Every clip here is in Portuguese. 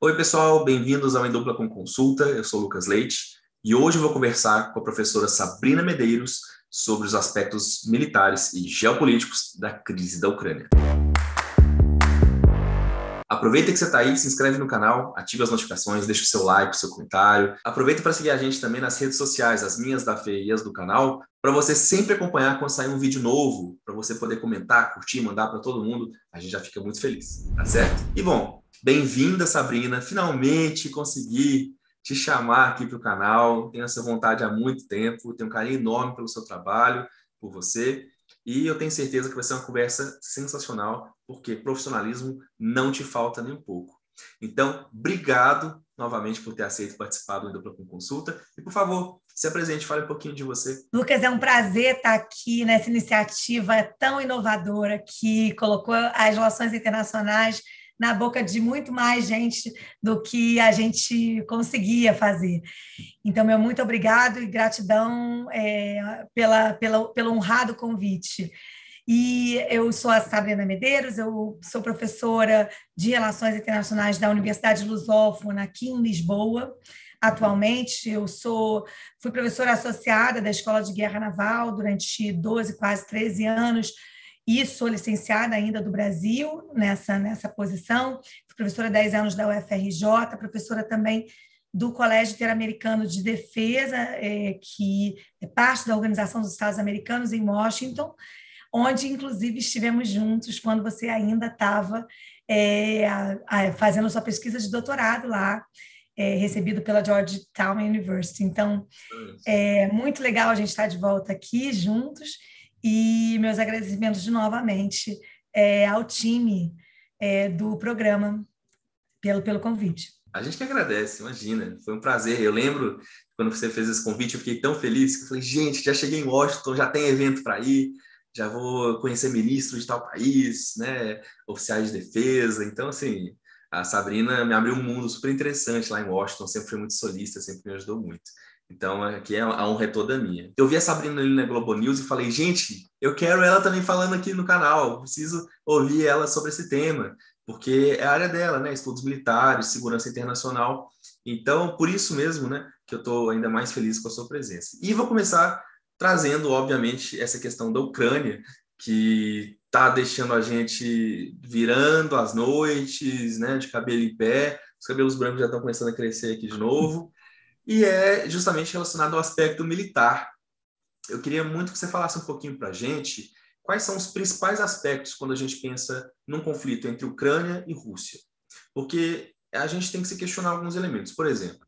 Oi pessoal, bem-vindos ao Em Dupla com Consulta, eu sou o Lucas Leite e hoje eu vou conversar com a professora Sabrina Medeiros sobre os aspectos militares e geopolíticos da crise da Ucrânia. Aproveita que você está aí, se inscreve no canal, ativa as notificações, deixa o seu like, o seu comentário. Aproveita para seguir a gente também nas redes sociais, as minhas, da Fê e as do canal, para você sempre acompanhar quando sair um vídeo novo, para você poder comentar, curtir, mandar para todo mundo. A gente já fica muito feliz, tá certo? E bom, bem-vinda, Sabrina. Finalmente consegui te chamar aqui para o canal. Tenho essa vontade há muito tempo, tenho um carinho enorme pelo seu trabalho, por você. E eu tenho certeza que vai ser uma conversa sensacional, porque profissionalismo não te falta nem um pouco. Então, obrigado novamente por ter aceito participar do Em Dupla com Consulta. E, por favor, se apresente, fale um pouquinho de você. Lucas, é um prazer estar aqui nessa iniciativa tão inovadora que colocou as relações internacionais na boca de muito mais gente do que a gente conseguia fazer. Então, meu muito obrigado e gratidão pelo honrado convite. E eu sou a Sabrina Medeiros, eu sou professora de Relações Internacionais da Universidade Lusófona aqui em Lisboa. Atualmente, eu fui professora associada da Escola de Guerra Naval durante 12, quase 13 anos, e sou licenciada ainda do Brasil nessa posição, fui professora há 10 anos da UFRJ, professora também do Colégio Interamericano de Defesa, que é parte da Organização dos Estados Americanos em Washington, onde, inclusive, estivemos juntos quando você ainda estava fazendo sua pesquisa de doutorado lá, recebido pela Georgetown University. Então, é muito legal a gente estar de volta aqui juntos. E meus agradecimentos novamente ao time do programa pelo convite. A gente que agradece, imagina. Foi um prazer. Eu lembro quando você fez esse convite, eu fiquei tão feliz que eu falei, gente, já cheguei em Washington, já tem evento para ir, já vou conhecer ministros de tal país, né? Oficiais de defesa. Então, assim, a Sabrina me abriu um mundo super interessante lá em Washington. Sempre foi muito solista, sempre me ajudou muito. Então, aqui a honra é toda minha. Eu vi a Sabrina ali na Globo News e falei, gente, eu quero ela também falando aqui no canal, eu preciso ouvir ela sobre esse tema, porque é a área dela, né? Estudos militares, segurança internacional. Então, por isso mesmo, né, que eu estou ainda mais feliz com a sua presença. E vou começar trazendo, obviamente, essa questão da Ucrânia, que está deixando a gente virando as noites, né, de cabelo em pé, os cabelos brancos já estão começando a crescer aqui de novo. E é justamente relacionado ao aspecto militar. Eu queria muito que você falasse um pouquinho para a gente quais são os principais aspectos quando a gente pensa num conflito entre Ucrânia e Rússia. Porque a gente tem que se questionar alguns elementos. Por exemplo,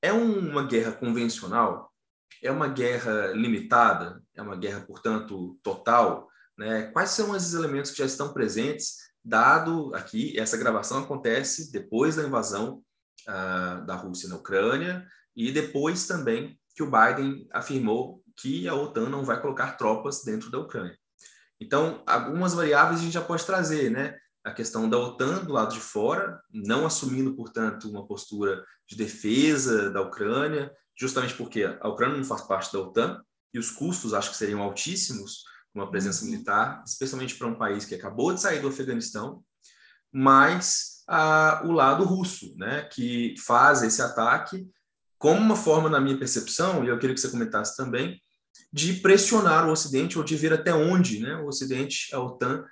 é uma guerra convencional? É uma guerra limitada? É uma guerra, portanto, total? Né? Quais são esses elementos que já estão presentes, dado aqui, essa gravação acontece depois da invasão da Rússia na Ucrânia, e depois também que o Biden afirmou que a OTAN não vai colocar tropas dentro da Ucrânia. Então, algumas variáveis a gente já pode trazer, né? A questão da OTAN do lado de fora, não assumindo, portanto, uma postura de defesa da Ucrânia, justamente porque a Ucrânia não faz parte da OTAN e os custos acho que seriam altíssimos uma presença militar, especialmente para um país que acabou de sair do Afeganistão, mas o lado russo, né? Que faz esse ataque como uma forma, na minha percepção, e eu queria que você comentasse também, de pressionar o Ocidente ou de ver até onde, né, o Ocidente, a OTAN,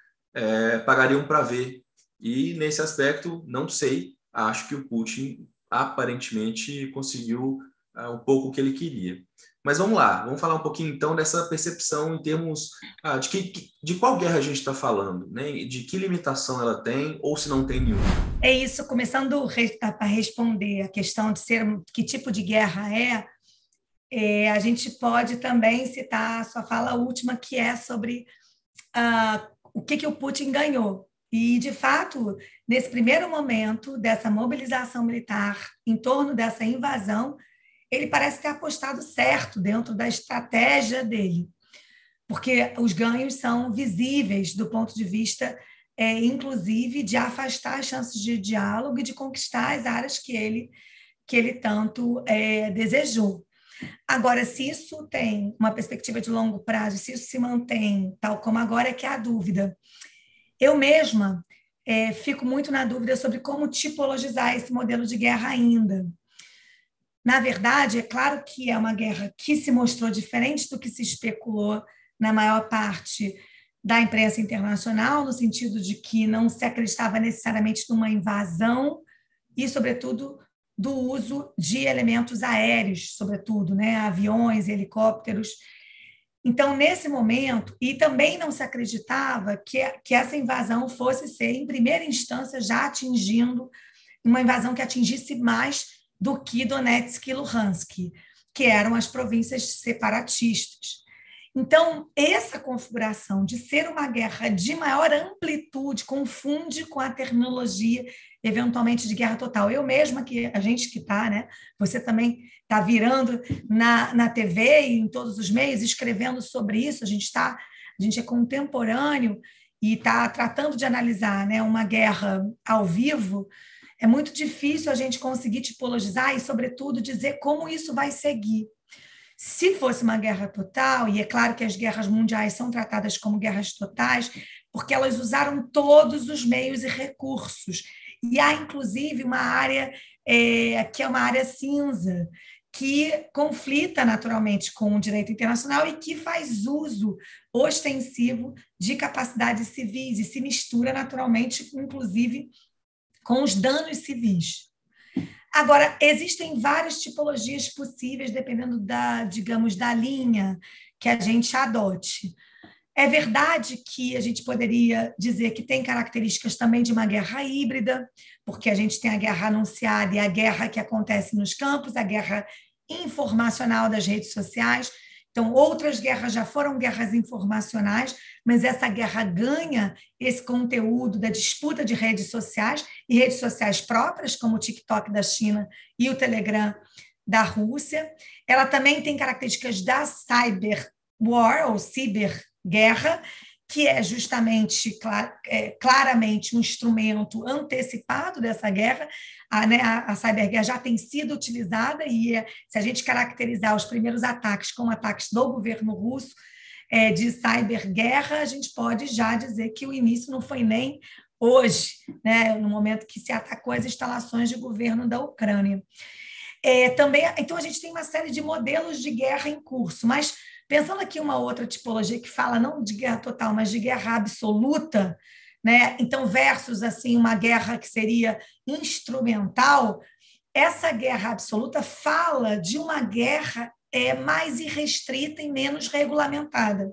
pagariam para ver. E, nesse aspecto, não sei, acho que o Putin aparentemente conseguiu um pouco o que ele queria. Mas vamos lá, vamos falar um pouquinho, então, dessa percepção em termos de qual guerra a gente está falando, né? De que limitação ela tem ou se não tem nenhuma. É isso, começando a responder a questão de que tipo de guerra a gente pode também citar a sua fala última, que é sobre o que o Putin ganhou. E, de fato, nesse primeiro momento dessa mobilização militar em torno dessa invasão, ele parece ter apostado certo dentro da estratégia dele, porque os ganhos são visíveis do ponto de vista, inclusive, de afastar as chances de diálogo e de conquistar as áreas que ele tanto desejou. Agora, se isso tem uma perspectiva de longo prazo, se isso se mantém tal como agora, é que há dúvida. Eu mesma fico muito na dúvida sobre como tipologizar esse modelo de guerra ainda. Na verdade, é claro que é uma guerra que se mostrou diferente do que se especulou na maior parte da imprensa internacional, no sentido de que não se acreditava necessariamente numa invasão e, sobretudo, do uso de elementos aéreos, sobretudo, né? Aviões, helicópteros. Então, nesse momento, e também não se acreditava que essa invasão fosse ser, em primeira instância, já atingindo uma invasão que atingisse mais do que Donetsk e Luhansk, que eram as províncias separatistas. Então, essa configuração de ser uma guerra de maior amplitude confunde com a terminologia, eventualmente, de guerra total. Eu mesma, que a gente que está, né? Você também está virando na TV e em todos os meios, escrevendo sobre isso. A gente é contemporâneo e está tratando de analisar, né, uma guerra ao vivo. É muito difícil a gente conseguir tipologizar e, sobretudo, dizer como isso vai seguir. Se fosse uma guerra total, e é claro que as guerras mundiais são tratadas como guerras totais, porque elas usaram todos os meios e recursos. E há, inclusive, uma área que é uma área cinza, que conflita naturalmente com o direito internacional e que faz uso ostensivo de capacidades civis e se mistura naturalmente, inclusive, com os danos civis. Agora, existem várias tipologias possíveis, dependendo da linha que a gente adote. É verdade que a gente poderia dizer que tem características também de uma guerra híbrida, porque a gente tem a guerra anunciada e a guerra que acontece nos campos, a guerra informacional das redes sociais. Então, outras guerras já foram guerras informacionais, mas essa guerra ganha esse conteúdo da disputa de redes sociais e redes sociais próprias, como o TikTok da China e o Telegram da Rússia. Ela também tem características da cyber war, ou ciberguerra, que é justamente, claramente, um instrumento antecipado dessa guerra. A cyberguerra já tem sido utilizada e, se a gente caracterizar os primeiros ataques como ataques do governo russo de cyberguerra, a gente pode já dizer que o início não foi nem hoje, né? No momento que se atacou as instalações de governo da Ucrânia. Também, então, a gente tem uma série de modelos de guerra em curso, mas pensando aqui uma outra tipologia que fala não de guerra total, mas de guerra absoluta, né? Então, versus assim, uma guerra que seria instrumental, essa guerra absoluta fala de uma guerra mais irrestrita e menos regulamentada.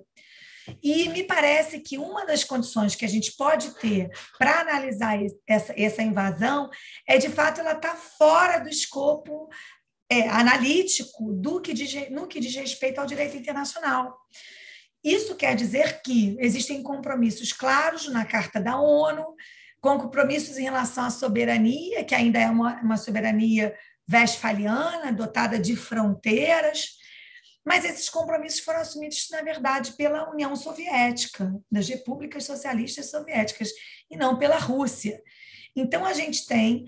E me parece que uma das condições que a gente pode ter para analisar essa invasão é, de fato, ela está fora do escopo analítico no que diz respeito ao direito internacional. Isso quer dizer que existem compromissos claros na Carta da ONU, compromissos em relação à soberania, que ainda é uma soberania westfaliana, dotada de fronteiras, mas esses compromissos foram assumidos, na verdade, pela União Soviética, das repúblicas socialistas soviéticas, e não pela Rússia. Então, a gente tem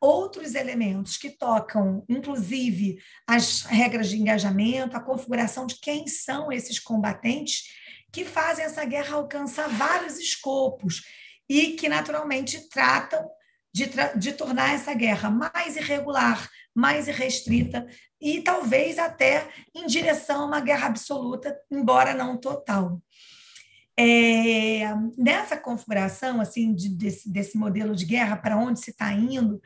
outros elementos que tocam, inclusive, as regras de engajamento, a configuração de quem são esses combatentes que fazem essa guerra alcançar vários escopos e que, naturalmente, tratam de tornar essa guerra mais irregular, mais irrestrita e, talvez, até em direção a uma guerra absoluta, embora não total. Nessa configuração assim, desse modelo de guerra, para onde se está indo,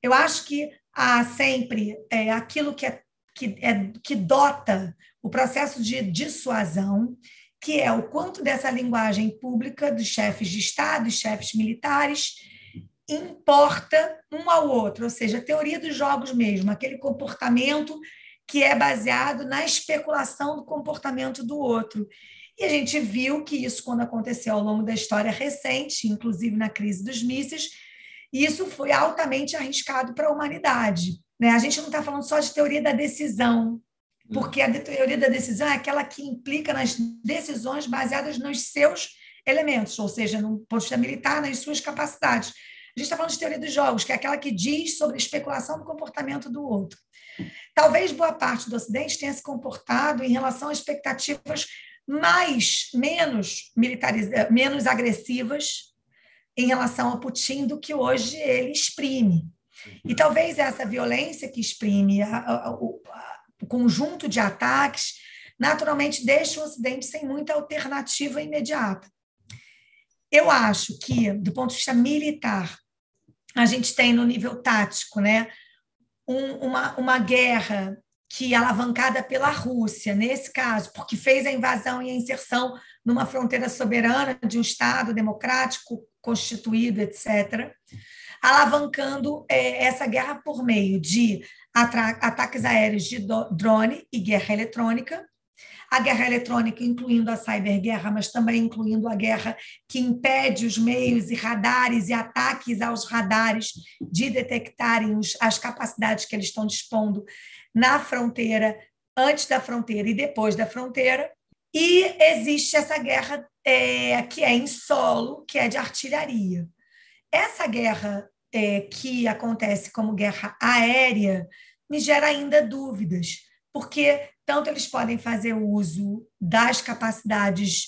eu acho que há sempre aquilo que dota o processo de dissuasão, que é o quanto dessa linguagem pública dos chefes de Estado e chefes militares importa um ao outro, ou seja, a teoria dos jogos mesmo, aquele comportamento que é baseado na especulação do comportamento do outro. E a gente viu que isso, quando aconteceu ao longo da história recente, inclusive na crise dos mísseis, isso foi altamente arriscado para a humanidade, né? A gente não está falando só de teoria da decisão, porque a teoria da decisão é aquela que implica nas decisões baseadas nos seus elementos, ou seja, no ponto de vista militar, nas suas capacidades. A gente está falando de teoria dos jogos, que é aquela que diz sobre a especulação do comportamento do outro. Talvez boa parte do Ocidente tenha se comportado em relação a expectativas menos agressivas, em relação ao Putin do que hoje ele exprime. E talvez essa violência que exprime o conjunto de ataques naturalmente deixa o Ocidente sem muita alternativa imediata. Eu acho que, do ponto de vista militar, a gente tem no nível tático, né, uma guerra que é alavancada pela Rússia, nesse caso, porque fez a invasão e a inserção numa fronteira soberana de um Estado democrático constituído, etc., alavancando essa guerra por meio de ataques aéreos de drone e guerra eletrônica. A guerra eletrônica, incluindo a ciberguerra, mas também incluindo a guerra que impede os meios e radares e ataques aos radares de detectarem as capacidades que eles estão dispondo na fronteira, antes da fronteira e depois da fronteira. E existe essa guerra que é em solo, que é de artilharia. Essa guerra que acontece como guerra aérea me gera ainda dúvidas, porque tanto eles podem fazer uso das capacidades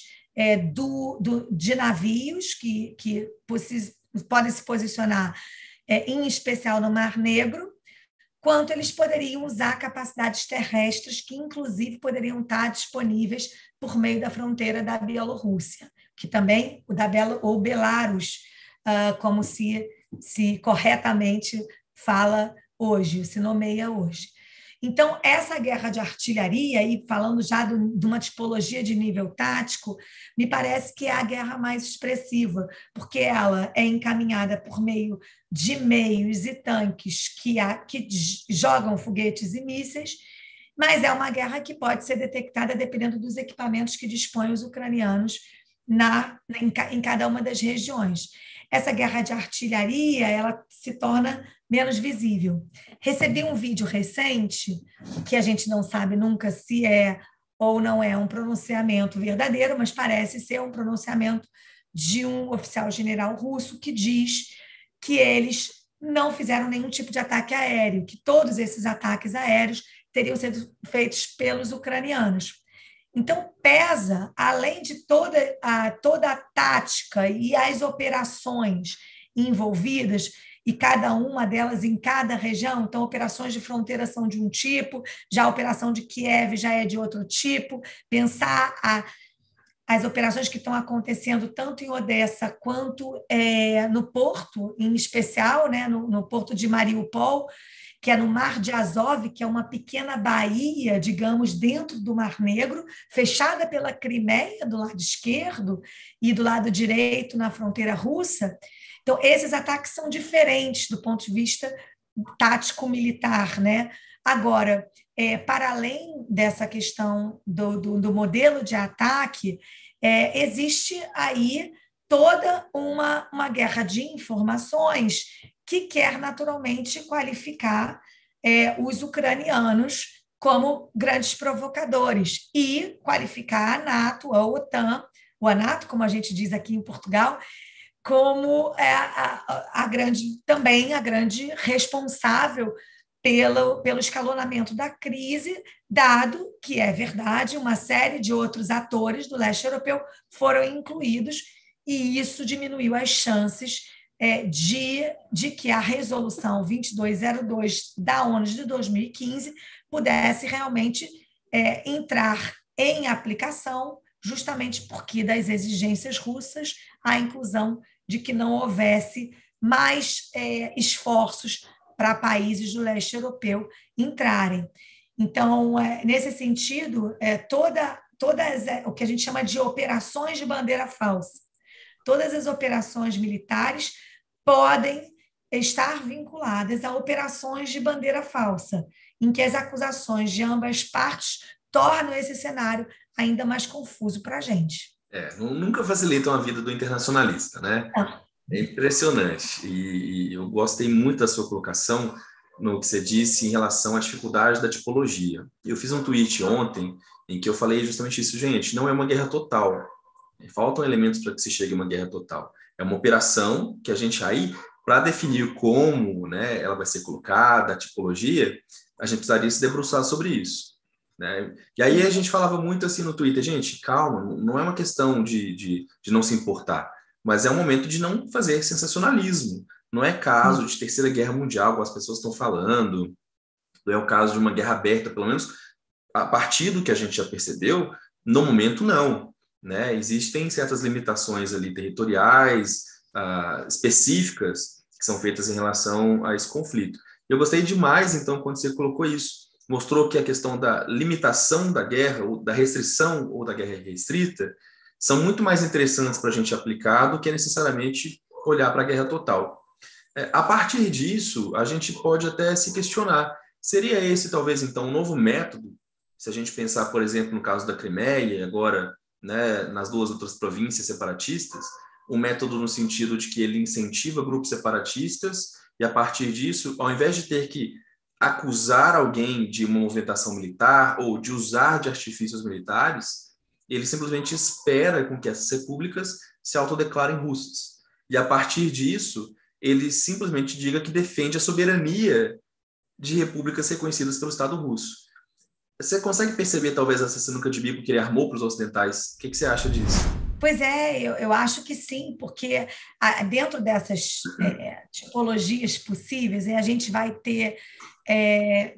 de navios que podem se posicionar, em especial no Mar Negro, quanto eles poderiam usar capacidades terrestres que, inclusive, poderiam estar disponíveis por meio da fronteira da Bielorrússia, que também, ou Belarus, como se corretamente fala hoje, se nomeia hoje. Então, essa guerra de artilharia, e falando já de uma tipologia de nível tático, me parece que é a guerra mais expressiva, porque ela é encaminhada por meio de meios e tanques que jogam foguetes e mísseis, mas é uma guerra que pode ser detectada dependendo dos equipamentos que dispõem os ucranianos em cada uma das regiões. Essa guerra de artilharia, ela se torna menos visível. Recebi um vídeo recente, que a gente não sabe nunca se é ou não é um pronunciamento verdadeiro, mas parece ser um pronunciamento de um oficial general russo que diz que eles não fizeram nenhum tipo de ataque aéreo, que todos esses ataques aéreos teriam sido feitos pelos ucranianos. Então, pesa, além de toda a tática e as operações envolvidas, e cada uma delas em cada região, então operações de fronteira são de um tipo, já a operação de Kiev já é de outro tipo, pensar as operações que estão acontecendo tanto em Odessa quanto no porto, em especial, né, no porto de Mariupol, que é no Mar de Azov, que é uma pequena baía, digamos, dentro do Mar Negro, fechada pela Crimeia do lado esquerdo e do lado direito na fronteira russa. Então, esses ataques são diferentes do ponto de vista tático-militar, né? Agora, para além dessa questão do modelo de ataque, existe aí toda uma guerra de informações que quer naturalmente qualificar os ucranianos como grandes provocadores e qualificar a NATO, a OTAN, ou a NATO, como a gente diz aqui em Portugal, como a grande responsável pelo escalonamento da crise, dado que é verdade, uma série de outros atores do leste europeu foram incluídos e isso diminuiu as chances de que a resolução 2202 da ONU de 2015 pudesse realmente entrar em aplicação, justamente porque das exigências russas a inclusão de que não houvesse mais esforços para países do leste europeu entrarem. Então, nesse sentido, o que a gente chama de operações de bandeira falsa, todas as operações militares podem estar vinculadas a operações de bandeira falsa, em que as acusações de ambas partes tornam esse cenário ainda mais confuso para a gente. Nunca facilitam a vida do internacionalista, né? É impressionante. E eu gostei muito da sua colocação no que você disse em relação à dificuldade da tipologia. Eu fiz um tweet ontem em que eu falei justamente isso, gente, não é uma guerra total. Faltam elementos para que se chegue a uma guerra total. É uma operação que a gente aí, para definir como, né, ela vai ser colocada, a tipologia, a gente precisaria se debruçar sobre isso, né? E aí a gente falava muito assim no Twitter, gente, calma, não é uma questão de não se importar. mas é um momento de não fazer sensacionalismo. Não é caso de Terceira Guerra Mundial, como as pessoas estão falando, não é o caso de uma guerra aberta, pelo menos a partir do que a gente já percebeu, no momento não. Né? Existem certas limitações ali territoriais, específicas, que são feitas em relação a esse conflito. Eu gostei demais, então, quando você colocou isso. Mostrou que a questão da limitação da guerra, ou da restrição, ou da guerra restrita, são muito mais interessantes para a gente aplicar do que necessariamente olhar para a guerra total. A partir disso, a gente pode até se questionar. Seria esse, talvez, então, um novo método? Se a gente pensar, por exemplo, no caso da Crimeia, agora, né, nas duas outras províncias separatistas, um método no sentido de que ele incentiva grupos separatistas e, a partir disso, ao invés de ter que acusar alguém de uma movimentação militar ou de usar de artifícios militares, ele simplesmente espera com que essas repúblicas se autodeclarem russas. E, a partir disso, ele simplesmente diga que defende a soberania de repúblicas reconhecidas pelo Estado russo. Você consegue perceber, talvez, essa sinuca de bico que ele armou para os ocidentais? O que você acha disso? Pois é, eu acho que sim, porque dentro dessas tipologias possíveis, a gente vai ter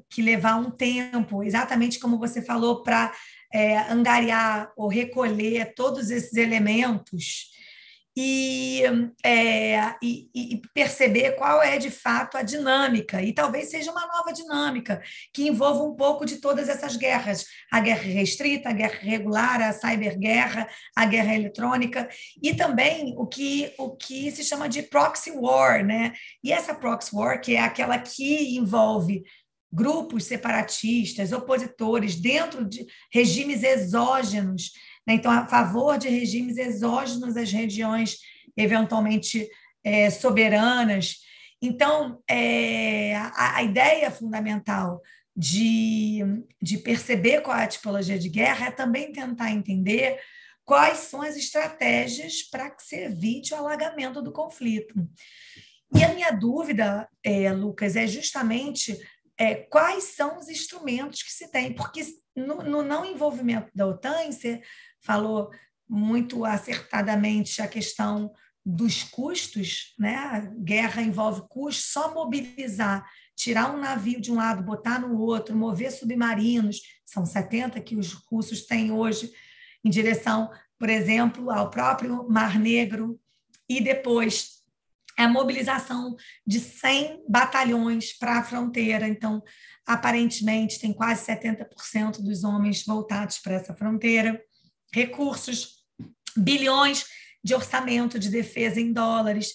que levar um tempo, exatamente como você falou, para angariar ou recolher todos esses elementos e perceber qual é, de fato, a dinâmica. E talvez seja uma nova dinâmica que envolva um pouco de todas essas guerras. A guerra restrita, a guerra regular, a cyberguerra, a guerra eletrônica e também o que se chama de proxy war, né? E essa proxy war, que é aquela que envolve grupos separatistas, opositores, dentro de regimes exógenos, então, a favor de regimes exógenos às regiões eventualmente soberanas. Então, a ideia fundamental de perceber qual é a tipologia de guerra é também tentar entender quais são as estratégias para que se evite o alargamento do conflito. E a minha dúvida, Lucas, é justamente quais são os instrumentos que se tem, porque no não envolvimento da OTAN, você falou muito acertadamente a questão dos custos, né? A guerra envolve custos, só mobilizar, tirar um navio de um lado, botar no outro, mover submarinos, são 70 que os russos têm hoje, em direção, por exemplo, ao próprio Mar Negro, e depois a mobilização de 100 batalhões para a fronteira. Então, aparentemente, tem quase 70% dos homens voltados para essa fronteira. Recursos, bilhões de orçamento de defesa em dólares.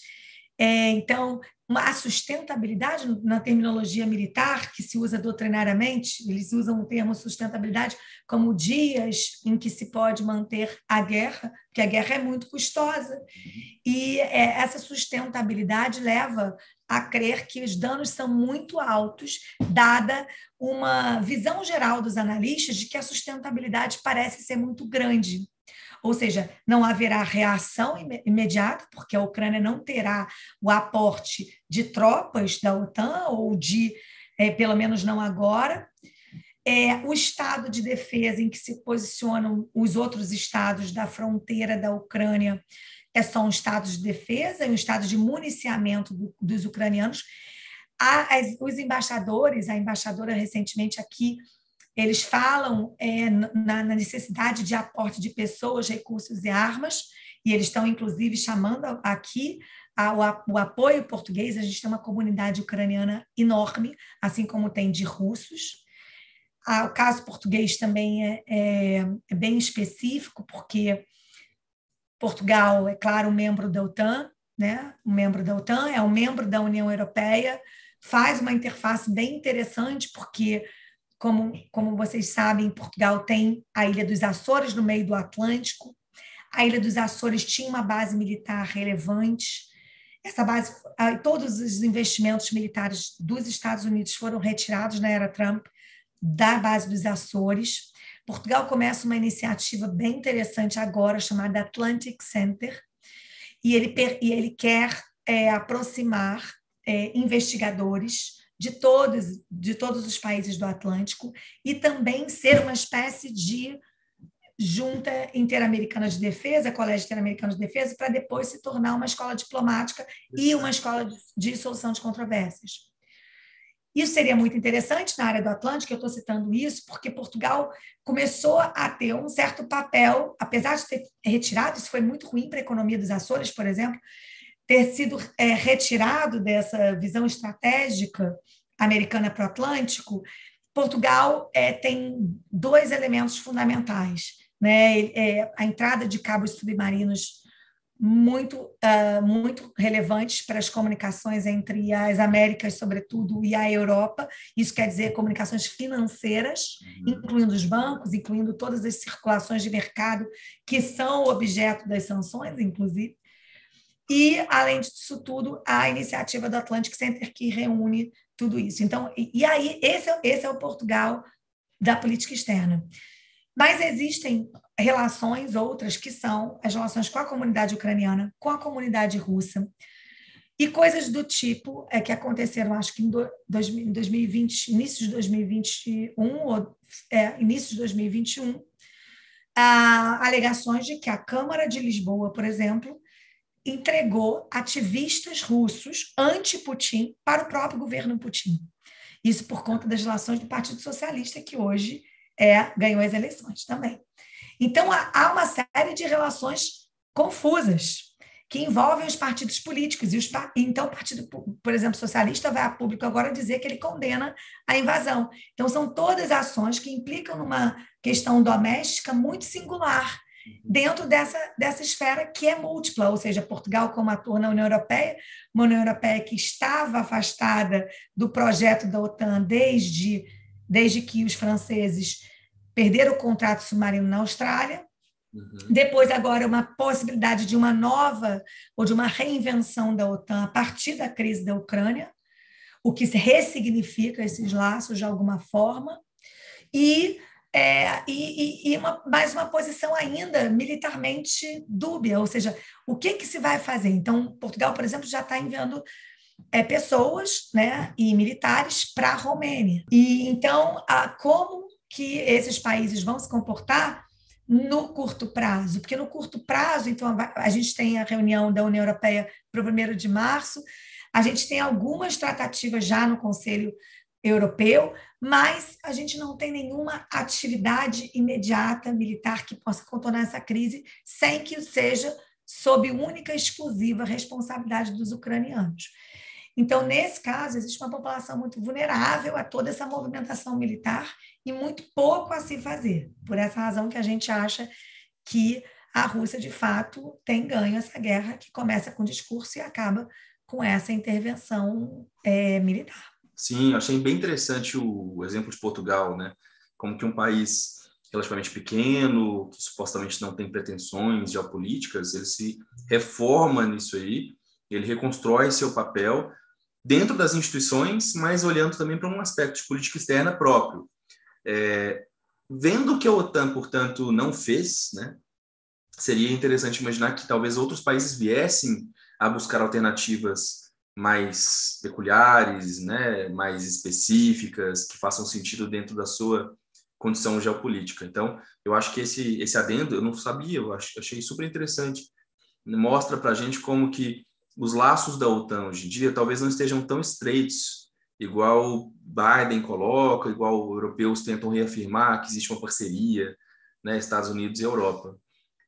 Então, a sustentabilidade, na terminologia militar, que se usa doutrinariamente, eles usam o termo sustentabilidade como dias em que se pode manter a guerra, porque a guerra é muito custosa. E essa sustentabilidade leva a crer que os danos são muito altos, dada uma visão geral dos analistas de que a sustentabilidade parece ser muito grande. Ou seja, não haverá reação imediata, porque a Ucrânia não terá o aporte de tropas da OTAN, ou de, pelo menos não agora. O estado de defesa em que se posicionam os outros estados da fronteira da Ucrânia é só um estado de defesa, é um estado de municiamento dos ucranianos. Os embaixadores, a embaixadora recentemente aqui, eles falam na necessidade de aporte de pessoas, recursos e armas, e eles estão, inclusive, chamando aqui o apoio português. A gente tem uma comunidade ucraniana enorme, assim como tem de russos. O caso português também é bem específico, porque Portugal é, claro, um membro da OTAN, né? Um membro da OTAN, é um membro da União Europeia, faz uma interface bem interessante, porque... Como vocês sabem, Portugal tem a Ilha dos Açores no meio do Atlântico. A Ilha dos Açores tinha uma base militar relevante. Essa base, todos os investimentos militares dos Estados Unidos foram retirados na era Trump da base dos Açores. Portugal começa uma iniciativa bem interessante agora, chamada Atlantic Center, e ele quer aproximar investigadores de todos os países do Atlântico e também ser uma espécie de junta Interamericana de Defesa, Colégio Interamericano de Defesa, para depois se tornar uma escola diplomática e uma escola de solução de controvérsias. Isso seria muito interessante na área do Atlântico, eu estou citando isso, porque Portugal começou a ter um certo papel, apesar de ter retirado, isso foi muito ruim para a economia dos Açores, por exemplo, ter sido retirado dessa visão estratégica americana para o Atlântico. Portugal tem dois elementos fundamentais, né? A entrada de cabos submarinos muito relevantes para as comunicações entre as Américas, sobretudo, e a Europa. Isso quer dizer comunicações financeiras, incluindo os bancos, incluindo todas as circulações de mercado que são objeto das sanções, inclusive. E, além disso tudo, a iniciativa do Atlantic Center, que reúne tudo isso. Então, aí, esse é o Portugal da política externa. Mas existem relações outras, que são as relações com a comunidade ucraniana, com a comunidade russa, e coisas do tipo que aconteceram, acho que em 2020, início de 2021, alegações de que a Câmara de Lisboa, por exemplo, entregou ativistas russos anti-Putin para o próprio governo Putin. Isso por conta das relações do Partido Socialista, que hoje ganhou as eleições também. Então, há uma série de relações confusas que envolvem os partidos políticos. Então, o Partido, por exemplo, Socialista vai a público agora dizer que ele condena a invasão. Então, são todas ações que implicam numa questão doméstica muito singular, dentro dessa esfera que é múltipla, ou seja, Portugal como ator na União Europeia, uma União Europeia que estava afastada do projeto da OTAN desde que os franceses perderam o contrato submarino na Austrália, depois agora uma possibilidade de uma nova ou de uma reinvenção da OTAN a partir da crise da Ucrânia, o que ressignifica esses laços de alguma forma, mais uma posição ainda militarmente dúbia, ou seja, o que se vai fazer? Então, Portugal, por exemplo, já está enviando pessoas, né, e militares para a Romênia. E, então, como que esses países vão se comportar no curto prazo? Porque no curto prazo, então, a gente tem a reunião da União Europeia para o 1º de março, a gente tem algumas tratativas já no Conselho Europeu, mas a gente não tem nenhuma atividade imediata militar que possa contornar essa crise sem que seja sob única e exclusiva responsabilidade dos ucranianos. Então, nesse caso, existe uma população muito vulnerável a toda essa movimentação militar e muito pouco a se fazer. Por essa razão que a gente acha que a Rússia, de fato, tem ganho essa guerra, que começa com discurso e acaba com essa intervenção militar. Sim, eu achei bem interessante o exemplo de Portugal, né? Como que um país relativamente pequeno, que supostamente não tem pretensões geopolíticas, ele se reforma nisso aí, ele reconstrói seu papel dentro das instituições, mas olhando também para um aspecto de política externa próprio. Vendo o que a OTAN, portanto, não fez, né? Seria interessante imaginar que talvez outros países viessem a buscar alternativas mais peculiares, né, mais específicas, que façam sentido dentro da sua condição geopolítica. Então, eu acho que esse adendo, eu não sabia, eu achei super interessante. Mostra para a gente como que os laços da OTAN hoje em dia talvez não estejam tão estreitos, igual Biden coloca, igual os europeus tentam reafirmar que existe uma parceria, né, Estados Unidos e Europa.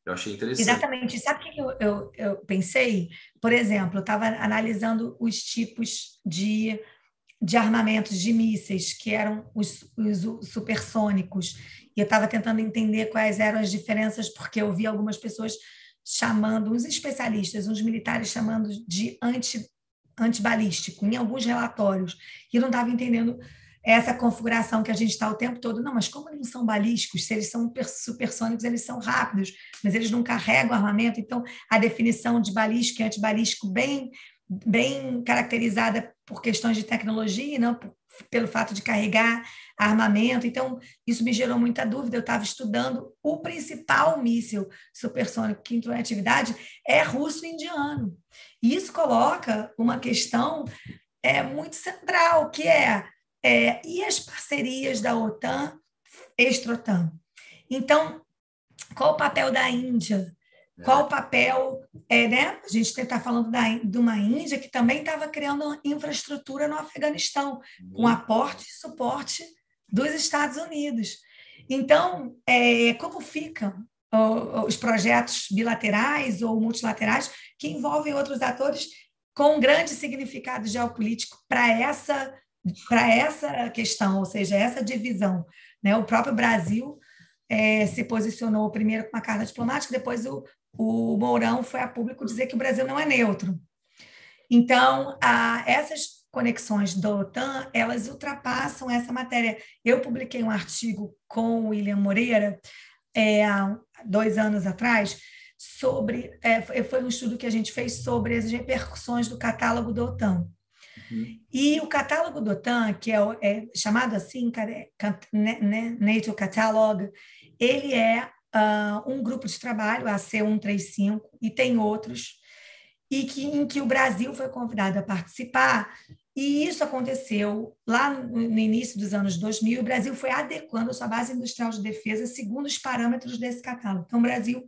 Eu achei interessante. Exatamente. Sabe o que eu pensei? Por exemplo, eu estava analisando os tipos de armamentos de mísseis, que eram os supersônicos, e eu estava tentando entender quais eram as diferenças, porque eu vi algumas pessoas chamando, uns especialistas, uns militares chamando de antibalístico, em alguns relatórios, e eu não estava entendendo essa configuração que a gente está o tempo todo. Não, mas como eles não são balísticos? Se eles são supersônicos, eles são rápidos, mas eles não carregam armamento. Então, a definição de balístico e antibalístico bem caracterizada por questões de tecnologia, não pelo fato de carregar armamento. Então, isso me gerou muita dúvida. Eu estava estudando o principal míssil supersônico que entrou em atividade, é russo-indiano. E isso coloca uma questão muito central, que e as parcerias da OTAN, extra-OTAN. Então, Qual o papel da Índia? Qual o papel, né? A gente está falando de uma Índia que também estava criando infraestrutura no Afeganistão, com aporte e suporte dos Estados Unidos. Então, como ficam os projetos bilaterais ou multilaterais que envolvem outros atores com um grande significado geopolítico para essa questão, ou seja, essa divisão, né? O próprio Brasil se posicionou primeiro com uma carta diplomática, depois o Mourão foi a público dizer que o Brasil não é neutro. Então, essas conexões da OTAN, elas ultrapassam essa matéria. Eu publiquei um artigo com o William Moreira há 2 anos atrás, sobre foi um estudo que a gente fez sobre as repercussões do catálogo da OTAN. Uhum. E o catálogo da OTAN, que é chamado assim, NATO Catalog, ele é um grupo de trabalho, a C135, e tem outros, e em que o Brasil foi convidado a participar, e isso aconteceu lá no início dos anos 2000, o Brasil foi adequando a sua base industrial de defesa segundo os parâmetros desse catálogo. Então, o Brasil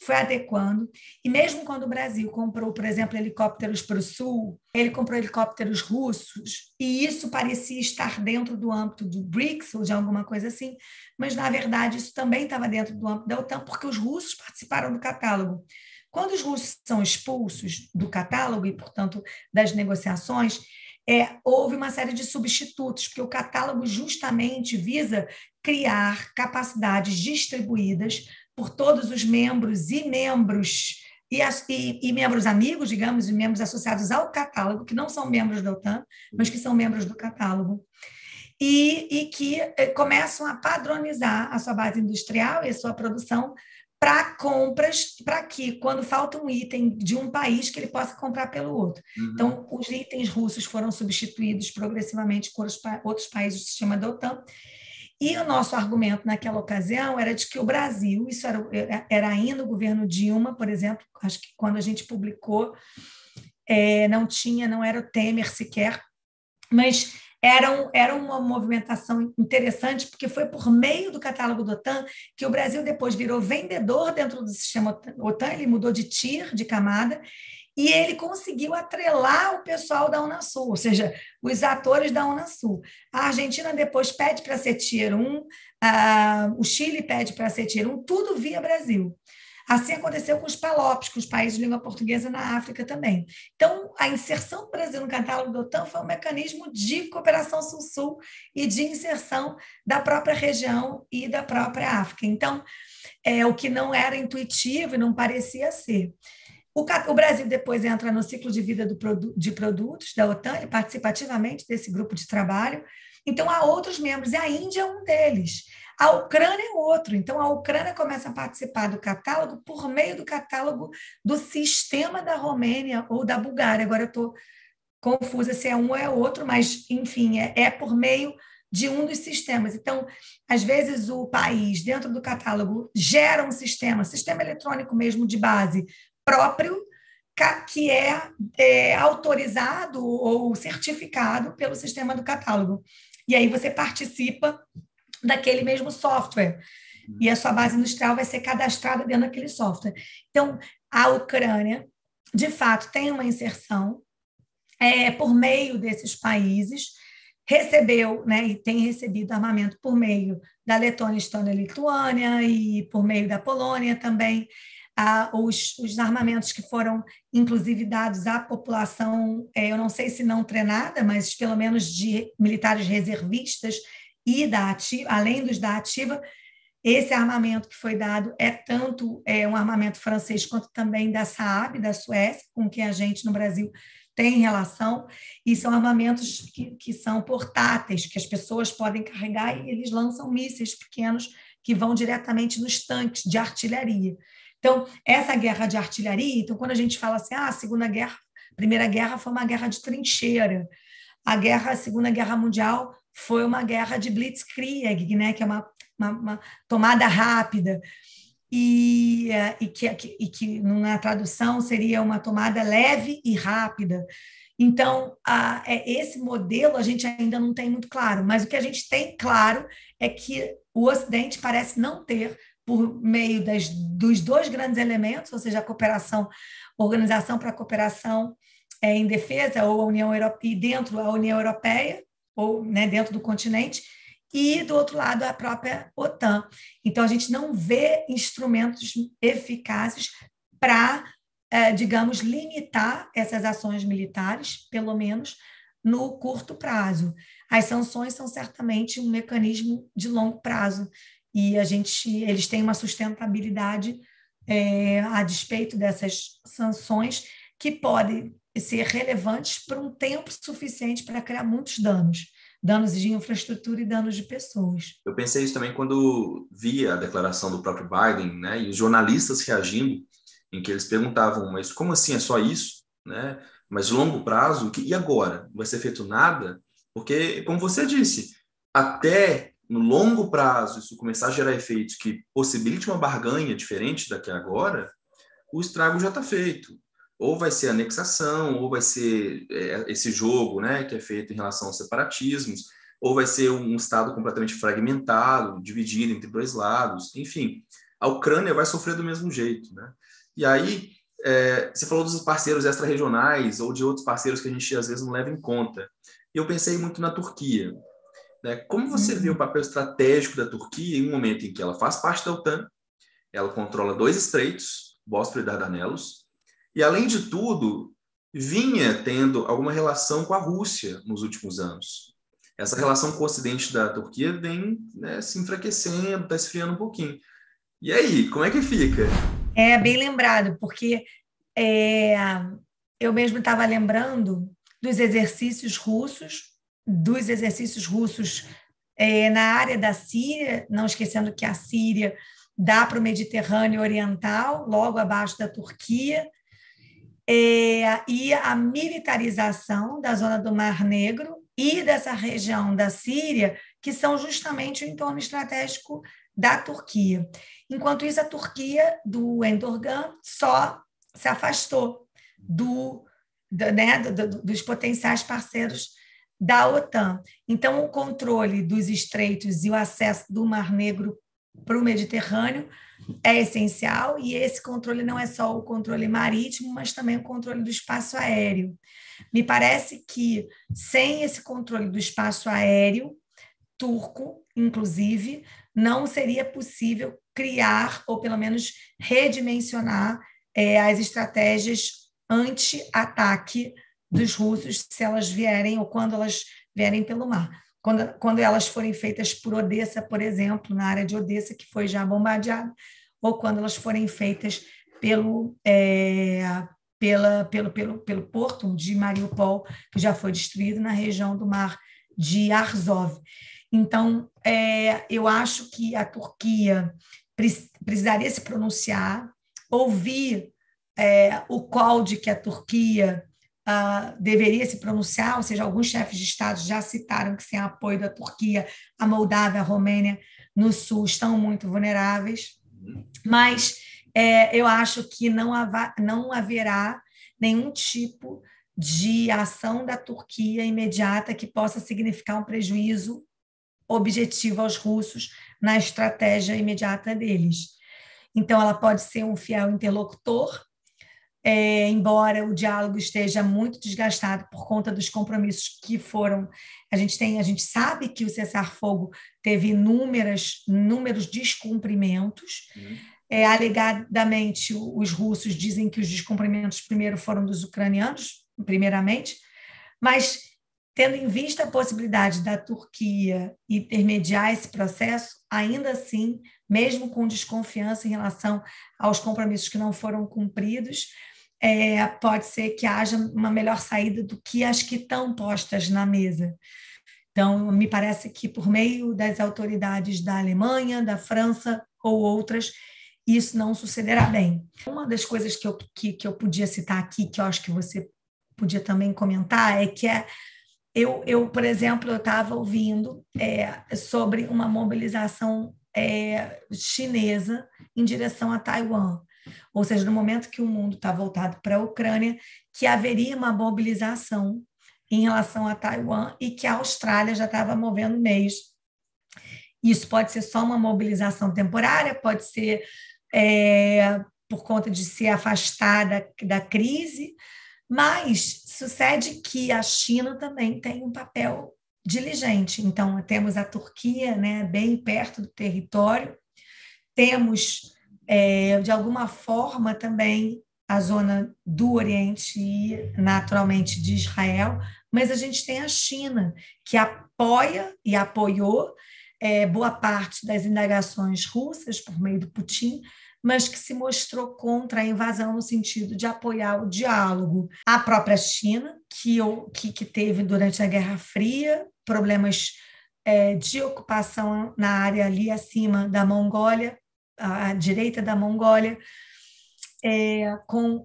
foi adequando, e mesmo quando o Brasil comprou, por exemplo, helicópteros para o Sul, ele comprou helicópteros russos, e isso parecia estar dentro do âmbito do BRICS, ou de alguma coisa assim, mas, na verdade, isso também estava dentro do âmbito da OTAN, porque os russos participaram do catálogo. Quando os russos são expulsos do catálogo e, portanto, das negociações, houve uma série de substitutos, porque o catálogo justamente visa criar capacidades distribuídas por todos os membros amigos, digamos, e membros associados ao catálogo, que não são membros da OTAN, mas que são membros do catálogo, e que começam a padronizar a sua base industrial e a sua produção para compras, para que, quando falta um item de um país, que ele possa comprar pelo outro. Uhum. Então, os itens russos foram substituídos progressivamente por outros países do sistema da OTAN. E o nosso argumento naquela ocasião era de que o Brasil, isso era ainda o governo Dilma, por exemplo, acho que quando a gente publicou, não era o Temer sequer, mas era uma movimentação interessante, porque foi por meio do catálogo da OTAN que o Brasil depois virou vendedor dentro do sistema OTAN, ele mudou de tier, de camada, e ele conseguiu atrelar o pessoal da Unasul, ou seja, os atores da Unasul. A Argentina depois pede para ser Tier 1, o Chile pede para ser Tier 1, tudo via Brasil. Assim aconteceu com os PALOPs, com os países de língua portuguesa na África também. Então, a inserção do Brasil no catálogo da OTAN foi um mecanismo de cooperação Sul-Sul e de inserção da própria região e da própria África. Então, o que não era intuitivo e não parecia ser. O Brasil depois entra no ciclo de vida de produtos da OTAN, ele participa ativamente desse grupo de trabalho. Então, há outros membros, e a Índia é um deles. A Ucrânia é outro. Então, a Ucrânia começa a participar do catálogo por meio do catálogo do sistema da Romênia ou da Bulgária. Agora, eu estou confusa se é um ou é outro, mas, enfim, é por meio de um dos sistemas. Então, às vezes, o país, dentro do catálogo, gera um sistema eletrônico mesmo de base, próprio, que é autorizado ou certificado pelo sistema do catálogo. E aí você participa daquele mesmo software. E a sua base industrial vai ser cadastrada dentro daquele software. Então, a Ucrânia, de fato, tem uma inserção por meio desses países, recebeu, né, e tem recebido armamento por meio da Letônia, Estônia e Lituânia, e por meio da Polônia também. Os armamentos que foram, inclusive, dados à população, eu não sei se não treinada, mas pelo menos de militares reservistas e da ativa, além dos da ativa, esse armamento que foi dado é tanto um armamento francês quanto também da Saab, da Suécia, com que a gente no Brasil tem relação, e são armamentos que são portáteis, que as pessoas podem carregar e eles lançam mísseis pequenos que vão diretamente nos tanques de artilharia. Então, essa guerra de artilharia, então, quando a gente fala assim, a Segunda Guerra, a Primeira Guerra foi uma guerra de trincheira, a Segunda Guerra Mundial foi uma guerra de blitzkrieg, né, que é uma tomada rápida, e que na tradução seria uma tomada leve e rápida. Então, esse modelo a gente ainda não tem muito claro, mas o que a gente tem claro é que o Ocidente parece não ter por meio dos dois grandes elementos, ou seja, a cooperação, a Organização para a Cooperação em Defesa, ou a União Europeia, e dentro da União Europeia, ou, né, dentro do continente, e do outro lado a própria OTAN. Então, a gente não vê instrumentos eficazes para, digamos, limitar essas ações militares, pelo menos no curto prazo. As sanções são certamente um mecanismo de longo prazo, e eles têm uma sustentabilidade a despeito dessas sanções, que podem ser relevantes por um tempo suficiente para criar muitos danos de infraestrutura e danos de pessoas. Eu pensei isso também quando vi a declaração do próprio Biden, né, e os jornalistas reagindo, em que eles perguntavam, mas como assim, é só isso? Né? Mas longo prazo, e agora? Não vai ser feito nada? Porque, como você disse, até no longo prazo isso começar a gerar efeitos que possibilite uma barganha diferente daqui a agora, o estrago já está feito. Ou vai ser anexação, ou vai ser esse jogo, né, que é feito em relação aos separatismos, ou vai ser um Estado completamente fragmentado, dividido entre dois lados. Enfim, a Ucrânia vai sofrer do mesmo jeito. Né? E aí, você falou dos parceiros extra-regionais ou de outros parceiros que a gente, às vezes, não leva em conta. E eu pensei muito na Turquia. Né? Como você vê o papel estratégico da Turquia em um momento em que ela faz parte da OTAN, ela controla dois estreitos, Bósforo e Dardanelos, e, além de tudo, vinha tendo alguma relação com a Rússia nos últimos anos. Essa relação com o ocidente da Turquia vem, né, se enfraquecendo, está esfriando um pouquinho. E aí, como é que fica? É bem lembrado, porque eu mesmo estava lembrando dos exercícios russos na área da Síria, não esquecendo que a Síria dá para o Mediterrâneo Oriental, logo abaixo da Turquia, e a militarização da zona do Mar Negro e dessa região da Síria, que são justamente o entorno estratégico da Turquia. Enquanto isso, a Turquia do Erdogan só se afastou dos potenciais parceiros da OTAN. Então, o controle dos estreitos e o acesso do Mar Negro para o Mediterrâneo é essencial, e esse controle não é só o controle marítimo, mas também o controle do espaço aéreo. Me parece que, sem esse controle do espaço aéreo turco, inclusive, não seria possível criar, ou pelo menos redimensionar, as estratégias anti-ataque dos russos, se elas vierem ou quando elas vierem pelo mar. Quando elas forem feitas por Odessa, por exemplo, na área de Odessa, que foi já bombardeada, ou quando elas forem feitas pelo porto de Mariupol, que já foi destruído, na região do Mar de Azov. Então, eu acho que a Turquia precisaria se pronunciar, ouvir o call de que a Turquia deveria se pronunciar, ou seja, alguns chefes de Estado já citaram que, sem apoio da Turquia, a Moldávia, a Romênia no sul estão muito vulneráveis, mas eu acho que não haverá nenhum tipo de ação da Turquia imediata que possa significar um prejuízo objetivo aos russos na estratégia imediata deles. Então, ela pode ser um fiel interlocutor, embora o diálogo esteja muito desgastado por conta dos compromissos que foram. A gente sabe que o cessar-fogo teve inúmeros descumprimentos. Alegadamente, os russos dizem que os descumprimentos primeiro foram dos ucranianos, primeiramente, mas, tendo em vista a possibilidade da Turquia intermediar esse processo, ainda assim, mesmo com desconfiança em relação aos compromissos que não foram cumpridos, pode ser que haja uma melhor saída do que as que estão postas na mesa. Então, me parece que, por meio das autoridades da Alemanha, da França ou outras, isso não sucederá bem. Uma das coisas que eu podia citar aqui, que eu acho que você podia também comentar, é que eu, por exemplo, eu estava ouvindo sobre uma mobilização chinesa em direção a Taiwan, ou seja, no momento que o mundo está voltado para a Ucrânia, que haveria uma mobilização em relação a Taiwan, e que a Austrália já estava movendo meios Isso pode ser só uma mobilização temporária, pode ser por conta de se afastar da crise, mas sucede que a China também tem um papel diligente. Então, temos a Turquia, né, bem perto do território, temos, de alguma forma, também a zona do Oriente e, naturalmente, de Israel, mas a gente tem a China, que apoia e apoiou boa parte das indagações russas por meio do Putin, mas que se mostrou contra a invasão no sentido de apoiar o diálogo. A própria China, que teve durante a Guerra Fria problemas de ocupação na área ali acima da Mongólia, à direita da Mongólia,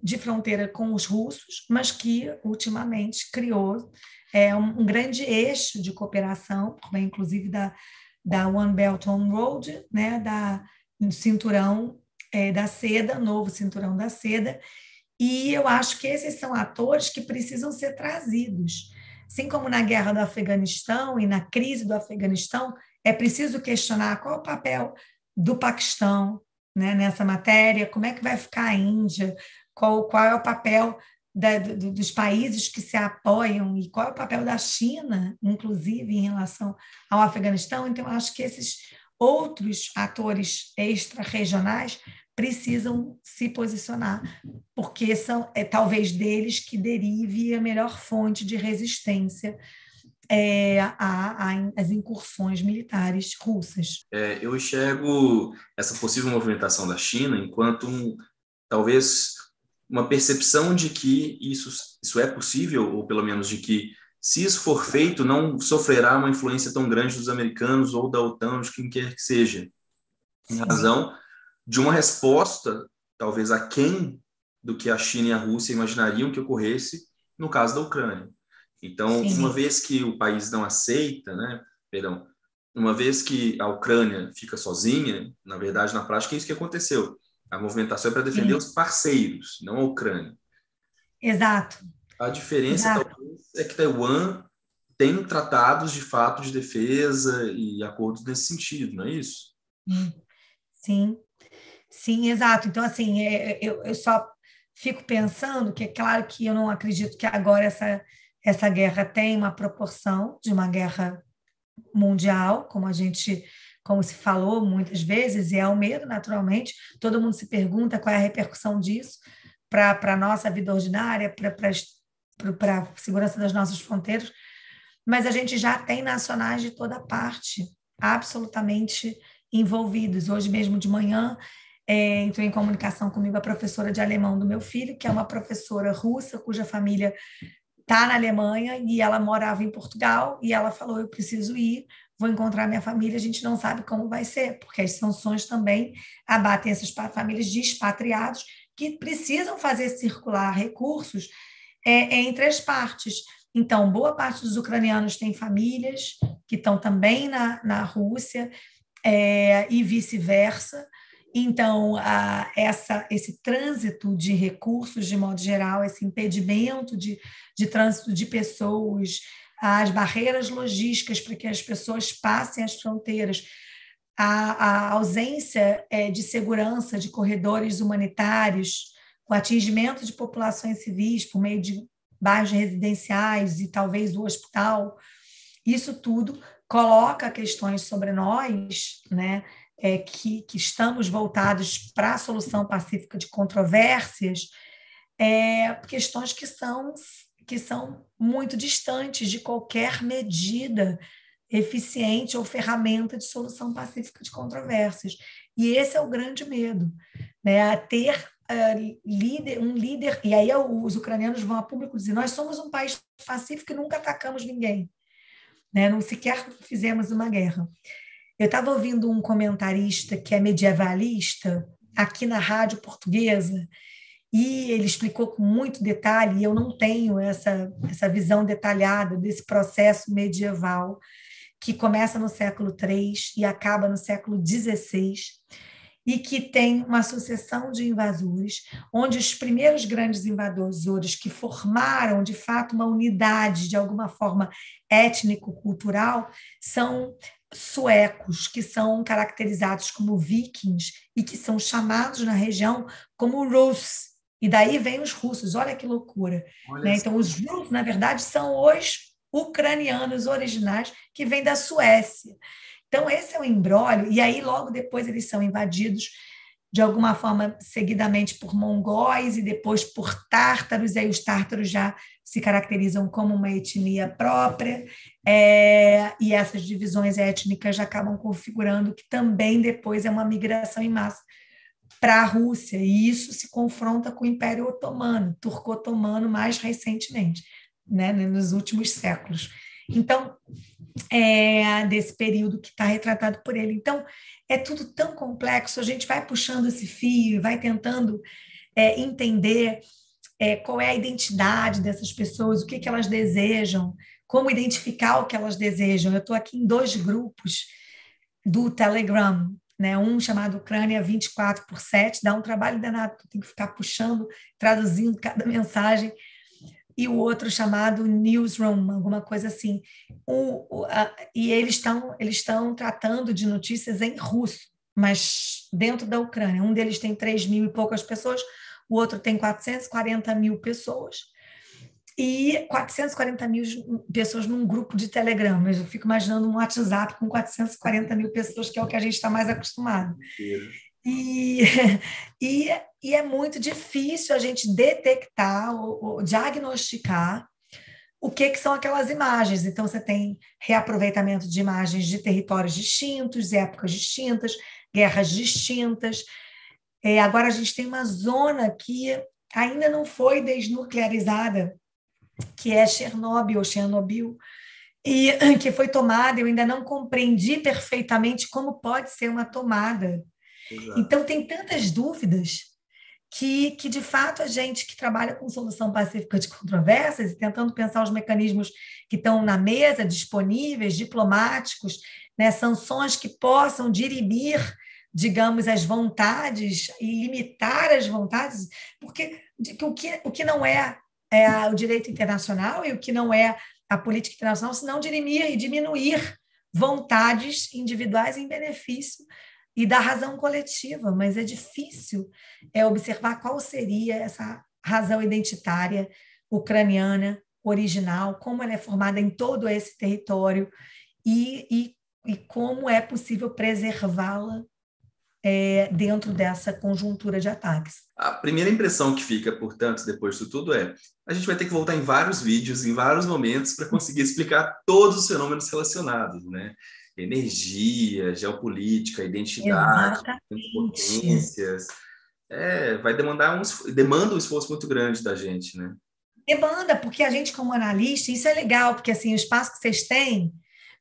de fronteira com os russos, mas que ultimamente criou um grande eixo de cooperação, inclusive da One Belt, One Road, né, do Cinturão da Seda, novo Cinturão da Seda, e eu acho que esses são atores que precisam ser trazidos. Assim como na guerra do Afeganistão e na crise do Afeganistão, é preciso questionar qual o papel do Paquistão, né, nessa matéria, como é que vai ficar a Índia, qual é o papel dos países que se apoiam e qual é o papel da China, inclusive, em relação ao Afeganistão. Então, eu acho que esses outros atores extra-regionais precisam se posicionar, porque são talvez deles que derive a melhor fonte de resistência às incursões militares russas. Eu enxergo essa possível movimentação da China enquanto talvez uma percepção de que isso é possível, ou pelo menos de que, se isso for feito, não sofrerá uma influência tão grande dos americanos ou da OTAN, de quem quer que seja, em razão de uma resposta, talvez aquém do que a China e a Rússia imaginariam que ocorresse no caso da Ucrânia. Então, sim, uma vez que o país não aceita, né? Perdão, uma vez que a Ucrânia fica sozinha, na verdade, na prática, é isso que aconteceu. A movimentação é para defender os parceiros, não a Ucrânia. Exato. A diferença, talvez, é que Taiwan tem tratados, de fato, de defesa e acordos nesse sentido, não é isso? Sim, exato. Então, assim, eu só fico pensando que é claro que eu não acredito que agora essa guerra tem uma proporção de uma guerra mundial, como se falou muitas vezes, e é o medo, naturalmente. Todo mundo se pergunta qual é a repercussão disso para a nossa vida ordinária, para a segurança das nossas fronteiras. Mas a gente já tem nacionais de toda parte absolutamente envolvidos. Hoje mesmo de manhã entrou em comunicação comigo a professora de alemão do meu filho, que é uma professora russa cuja família está na Alemanha e ela morava em Portugal, e ela falou: eu preciso ir, vou encontrar minha família, a gente não sabe como vai ser, porque as sanções também abatem essas famílias de expatriados que precisam fazer circular recursos entre as partes. Então, boa parte dos ucranianos tem famílias que estão também na Rússia e vice-versa. Então, esse trânsito de recursos, de modo geral, esse impedimento de trânsito de pessoas, as barreiras logísticas para que as pessoas passem as fronteiras, a ausência de segurança de corredores humanitários, o atingimento de populações civis por meio de bairros residenciais e talvez o hospital, isso tudo coloca questões sobre nós, né? Que estamos voltados para a solução pacífica de controvérsias, questões que são muito distantes de qualquer medida eficiente ou ferramenta de solução pacífica de controvérsias. E esse é o grande medo, né? Ter um líder... E aí os ucranianos vão a público dizer: nós somos um país pacífico e nunca atacamos ninguém, né? Não sequer fizemos uma guerra. Eu estava ouvindo um comentarista que é medievalista aqui na rádio portuguesa e ele explicou com muito detalhe, e eu não tenho essa visão detalhada desse processo medieval que começa no século III e acaba no século XVI e que tem uma sucessão de invasores, onde os primeiros grandes invasores que formaram, de fato, uma unidade, de alguma forma, étnico-cultural, são suecos, que são caracterizados como vikings e que são chamados na região como Rus. E daí vem os russos, olha que loucura. Olha, né? Então, os Rus, na verdade, são os ucranianos originais que vêm da Suécia. Então, esse é o imbróglio. E aí, logo depois, eles são invadidos, de alguma forma, seguidamente por mongóis e depois por tártaros. E aí os tártaros já se caracterizam como uma etnia própria. E essas divisões étnicas já acabam configurando que também depois é uma migração em massa para a Rússia. E isso se confronta com o Império Otomano, turco-otomano mais recentemente, né, nos últimos séculos. Então, desse período que está retratado por ele. Então, é tudo tão complexo, a gente vai puxando esse fio, vai tentando entender qual é a identidade dessas pessoas, o que, que elas desejam, como identificar o que elas desejam. Eu estou aqui em dois grupos do Telegram, né? Um chamado Ucrânia 24/7, dá um trabalho danado, tu tem que ficar puxando, traduzindo cada mensagem, e o outro chamado Newsroom, alguma coisa assim. E eles estão tratando de notícias em russo, mas dentro da Ucrânia. Um deles tem 3.000 e poucas pessoas, o outro tem 440.000 pessoas, e 440.000 pessoas num grupo de Telegram. Eu fico imaginando um WhatsApp com 440.000 pessoas, que é o que a gente está mais acostumado. E é muito difícil a gente detectar ou diagnosticar o que são aquelas imagens. Então, você tem reaproveitamento de imagens de territórios distintos, épocas distintas, guerras distintas. Agora, a gente tem uma zona que ainda não foi desnuclearizada, que é Chernobyl, e que foi tomada. Eu ainda não compreendi perfeitamente como pode ser uma tomada. Exato. Então, tem tantas dúvidas que, de fato, a gente que trabalha com solução pacífica de controvérsias e tentando pensar os mecanismos que estão na mesa, disponíveis, diplomáticos, né, sanções que possam dirimir, digamos, as vontades e limitar as vontades, porque o que não é o direito internacional e o que não é a política internacional, senão dirimir e diminuir vontades individuais em benefício e da razão coletiva, mas é difícil observar qual seria essa razão identitária ucraniana original, como ela é formada em todo esse território e como é possível preservá-la dentro dessa conjuntura de ataques. A primeira impressão que fica, portanto, depois disso tudo a gente vai ter que voltar em vários vídeos, em vários momentos, para conseguir explicar todos os fenômenos relacionados, né? Energia, geopolítica, identidade, potências, vai demandar um esforço muito grande da gente, né? Demanda, porque a gente como analista, isso é legal, porque assim, o espaço que vocês têm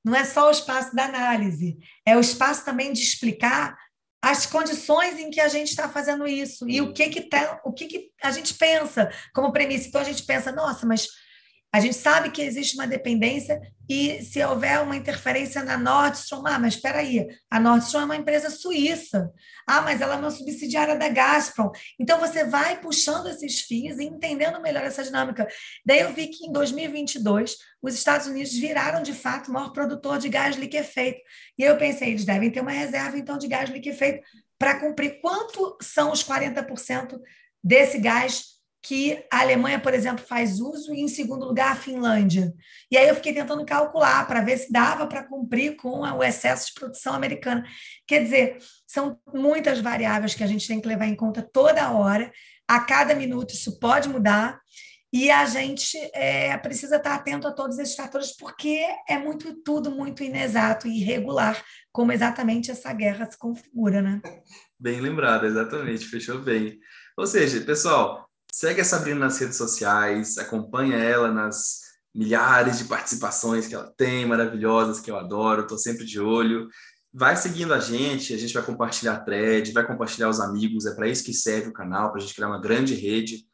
não é só o espaço da análise, é o espaço também de explicar as condições em que a gente está fazendo isso e o que a gente pensa como premissa. Então a gente pensa, nossa, mas a gente sabe que existe uma dependência e se houver uma interferência na Nord Stream, mas espera aí, a Nord Stream é uma empresa suíça, mas ela é uma subsidiária da Gazprom. Então, você vai puxando esses fios e entendendo melhor essa dinâmica. Daí eu vi que, em 2022, os Estados Unidos viraram, de fato, o maior produtor de gás liquefeito. E eu pensei, eles devem ter uma reserva, então, de gás liquefeito para cumprir quanto são os 40% desse gás que a Alemanha, por exemplo, faz uso, e, em segundo lugar, a Finlândia. E aí eu fiquei tentando calcular para ver se dava para cumprir com o excesso de produção americana. Quer dizer, são muitas variáveis que a gente tem que levar em conta toda hora, a cada minuto isso pode mudar, e a gente precisa estar atento a todos esses fatores, porque é tudo muito inexato e irregular, como exatamente essa guerra se configura, né? Bem lembrado, exatamente, fechou bem. Ou seja, pessoal, segue a Sabrina nas redes sociais, acompanha ela nas milhares de participações que ela tem, maravilhosas, que eu adoro, estou sempre de olho. Vai seguindo a gente vai compartilhar a thread, vai compartilhar os amigos, é para isso que serve o canal, para a gente criar uma grande rede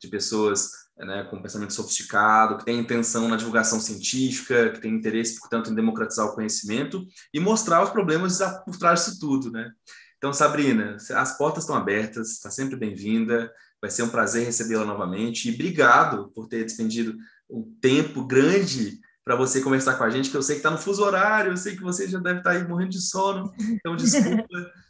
de pessoas, né, com pensamento sofisticado, que tem intenção na divulgação científica, que tem interesse, portanto, em democratizar o conhecimento e mostrar os problemas por trás disso tudo, né? Então, Sabrina, as portas estão abertas, está sempre bem-vinda, vai ser um prazer recebê-la novamente e obrigado por ter despendido um tempo grande para você conversar com a gente, que eu sei que está no fuso horário, eu sei que você já deve estar aí morrendo de sono, então desculpa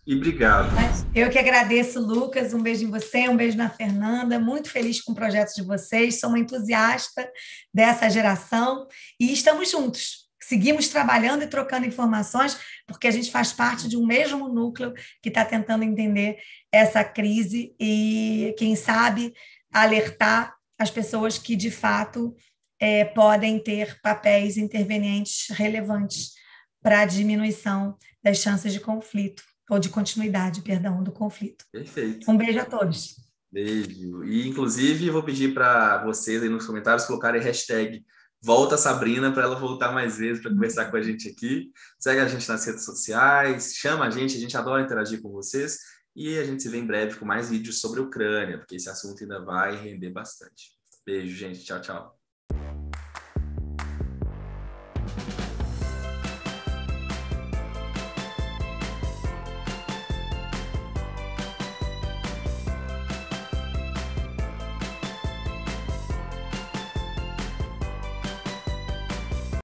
e obrigado. Eu que agradeço, Lucas, um beijo em você, um beijo na Fernanda, muito feliz com o projeto de vocês, sou uma entusiasta dessa geração e estamos juntos, seguimos trabalhando e trocando informações, porque a gente faz parte de um mesmo núcleo que está tentando entender essa crise e, quem sabe, alertar as pessoas que, de fato, podem ter papéis intervenientes relevantes para a diminuição das chances de conflito, ou de continuidade, perdão, do conflito. Perfeito. Um beijo a todos. Beijo. E, inclusive, vou pedir para vocês aí nos comentários colocarem hashtag Volta Sabrina, para ela voltar mais vezes para conversar com a gente aqui. Segue a gente nas redes sociais, chama a gente adora interagir com vocês. E a gente se vê em breve com mais vídeos sobre a Ucrânia, porque esse assunto ainda vai render bastante. Beijo, gente. Tchau, tchau.